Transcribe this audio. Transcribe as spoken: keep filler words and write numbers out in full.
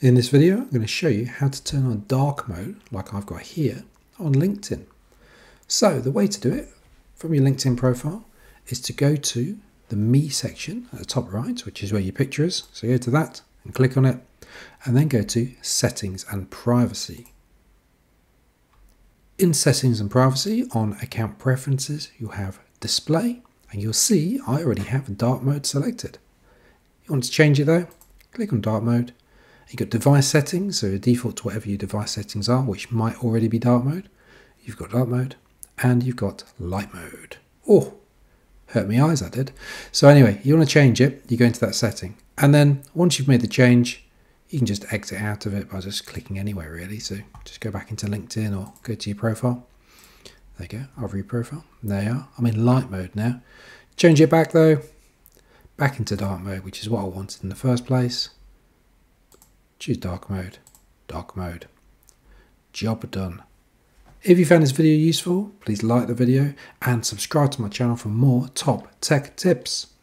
In this video, I'm going to show you how to turn on dark mode, like I've got here, on LinkedIn. So the way to do it from your LinkedIn profile is to go to the Me section at the top right, which is where your picture is. So go to that and click on it, and then go to Settings and Privacy. In Settings and Privacy, on Account Preferences, you have Display, and you'll see I already have dark mode selected. You want to change it though, click on dark mode. You've got device settings, so default to whatever your device settings are, which might already be dark mode. You've got dark mode, and you've got light mode. Oh, hurt my eyes, I did. So anyway, you want to change it, you go into that setting. And then once you've made the change, you can just exit out of it by just clicking anywhere really. So just go back into LinkedIn or go to your profile. There you go, I'll view profile. There you are, I'm in light mode now. Change it back though, back into dark mode, which is what I wanted in the first place. Choose dark mode, dark mode, job done. If you found this video useful, please like the video and subscribe to my channel for more top tech tips.